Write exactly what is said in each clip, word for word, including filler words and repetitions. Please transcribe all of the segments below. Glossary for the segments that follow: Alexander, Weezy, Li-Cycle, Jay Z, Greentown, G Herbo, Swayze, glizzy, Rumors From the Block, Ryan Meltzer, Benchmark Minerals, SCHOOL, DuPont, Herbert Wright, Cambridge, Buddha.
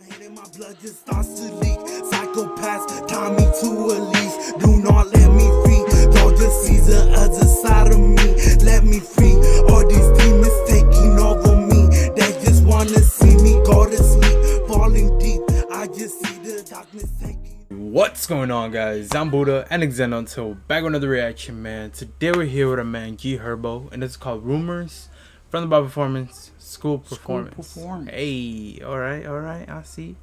head and my blood just starts to leak. Psychopaths tie me to a leash. Do not let me free. Y'all just see the other side of me. Let me free. All these demons taking over me. They just wanna see me go to sleep, falling deep. I just see the darkness taking. What's going on, guys? I'm Buddha, Alexander until back with another reaction, man. Today we're here with a man, G Herbo, and it's called Rumors From the Block performance, school performance. School performance. Hey, all right, all right, I see.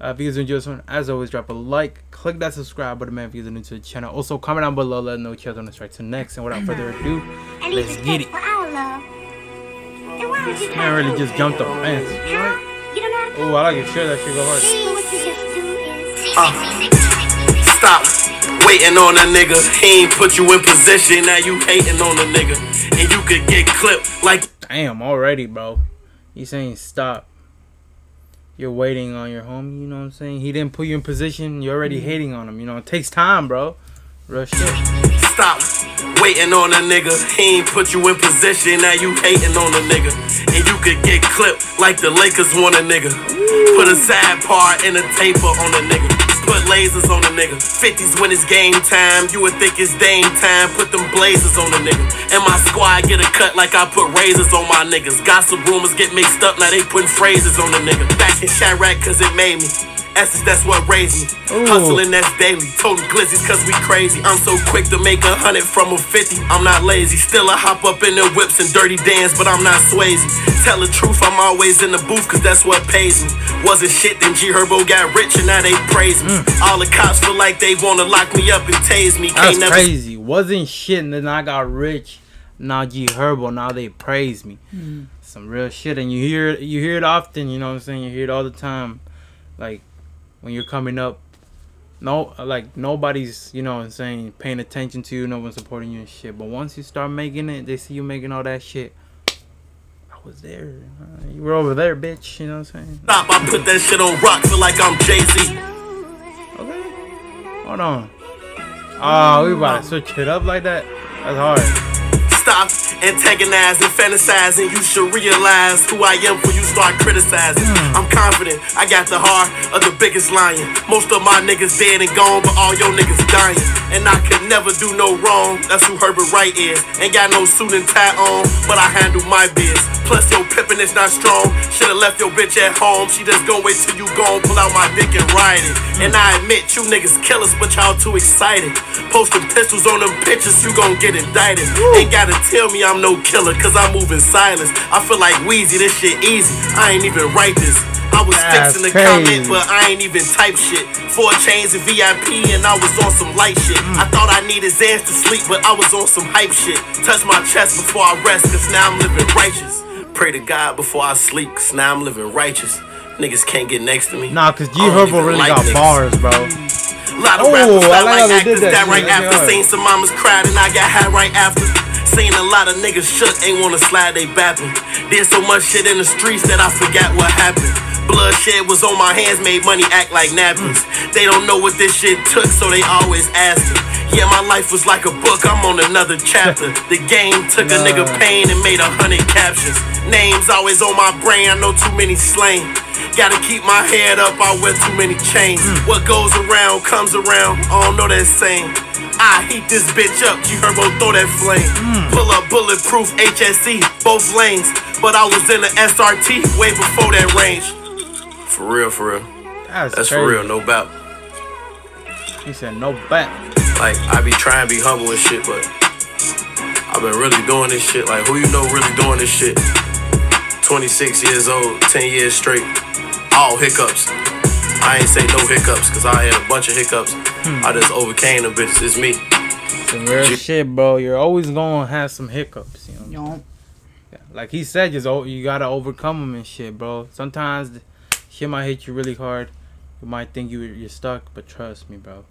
Uh, if you guys enjoyed this one, as always, drop a like, click that subscribe button, man. If you guys are new to the channel, also comment down below, let us know what you guys want to strike to next. And without further ado, and let's get it. This man really just jumped the fence. Oh, I like to share that shit go hard. Uh, stop waiting on a nigga. He ain't put you in position. Now you hating on a nigga. And you could get clipped like damn already, bro. He's saying stop. You're waiting on your homie, you know what I'm saying? He didn't put you in position, you're already hating on him, you know. It takes time, bro. Real shit. Stop waiting on a nigga. He ain't put you in position. Now you hating on a nigga. And you could get clipped like the Lakers want a nigga. Ooh. Put a sad part and a taper on a nigga. Put lasers on a nigga. fifties when it's game time. You would think it's Dame time. Put them blazers on a nigga. And my squad get a cut like I put razors on my niggas. Gossip rumors get mixed up. Now they putting phrases on a nigga. Back in Chirac cause it made me. Essence, that's what raised me. Ooh. Hustling, that's daily. Toting glizzies cause we crazy. I'm so quick to make a hundred from a fifty. I'm not lazy. Still I hop up in the whips and dirty dance, but I'm not Swayze. Tell the truth, I'm always in the booth cause that's what pays me. Wasn't shit, then G Herbo got rich and now they praise me. Mm. All the cops feel like they wanna lock me up and tase me. That's crazy. Wasn't shit and then I got rich. Now G Herbo, now they praise me. Mm. Some real shit, and you hear you hear it often. You know what I'm saying? You hear it all the time, like when you're coming up. No, like nobody's, you know what I'm saying, paying attention to you, no one's supporting you and shit. But once you start making it, they see you making all that shit. I was there. Uh, you were over there, bitch. You know what I'm saying? Stop, I put that shit on rock, feel like I'm Jay Z. Okay. Hold on. Oh, we about to switch it up like that? That's hard. Stop antagonizing, fantasizing. You should realize who I am when you start criticizing. Mm. I'm confident, I got the heart of the biggest lion. Most of my niggas dead and gone, but all your niggas dying. And I could never do no wrong, that's who Herbert Wright is. Ain't got no suit and tie on, but I handle my biz. Plus your pippin' is not strong, should've left your bitch at home. She just gon' wait till you gone, pull out my dick and ride it. And I admit, you niggas killers, but y'all too excited. Posting pistols on them bitches, you gon' get indicted. Woo. Ain't gotta tell me I'm no killer, cause I move in silence. I feel like Weezy, this shit easy. I ain't even write this. I was fixing the comment, but I ain't even type shit. Four chains and V I P, and I was on some light shit. Mm. I thought I needed Zans to sleep, but I was on some hype shit. Touch my chest before I rest, cause now I'm living righteous. Pray to God before I sleep, cause now I'm living righteous. Niggas can't get next to me. Nah, cause G Herbo really got bars, bro. A lot of rappers that like actors that right after. Seen some mamas cried, and I got high right after. Seen a lot of niggas shook, ain't wanna slide, they bappin'. Did so much shit in the streets that I forgot what happened. Bloodshed was on my hands, made money act like napkins. Mm. They don't know what this shit took, so they always asking. Yeah, my life was like a book, I'm on another chapter. The game took a nigga pain and made a hundred captions. Names always on my brain, I know too many slain. Gotta keep my head up, I wear too many chains. Mm. What goes around comes around, I don't know that saying. I heat this bitch up, G Herbo throw that flame. Mm. Pull up bulletproof H S E, both lanes. But I was in the S R T way before that range. For real, for real. That's, That's for real, no bap. He said no bap. Like, I be trying to be humble and shit, but I've been really doing this shit. Like, who you know really doing this shit? twenty-six years old, ten years straight. All hiccups. I ain't say no hiccups, cause I had a bunch of hiccups. Hmm. I just overcame them bitches. It's me. Some real G shit, bro. You're always gonna have some hiccups, you know. No. Yeah. Like he said, just oh, you gotta overcome them and shit, bro. Sometimes shit might hit you really hard. You might think you you're stuck, but trust me, bro.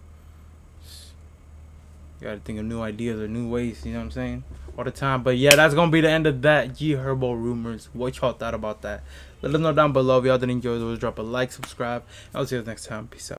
You gotta think of new ideas or new ways. You know what I'm saying? All the time. But yeah, that's gonna be the end of that G Herbo Rumors. What y'all thought about that? Let us know down below if y'all did enjoy those. Drop a like, subscribe, and I'll see you next time. Peace out.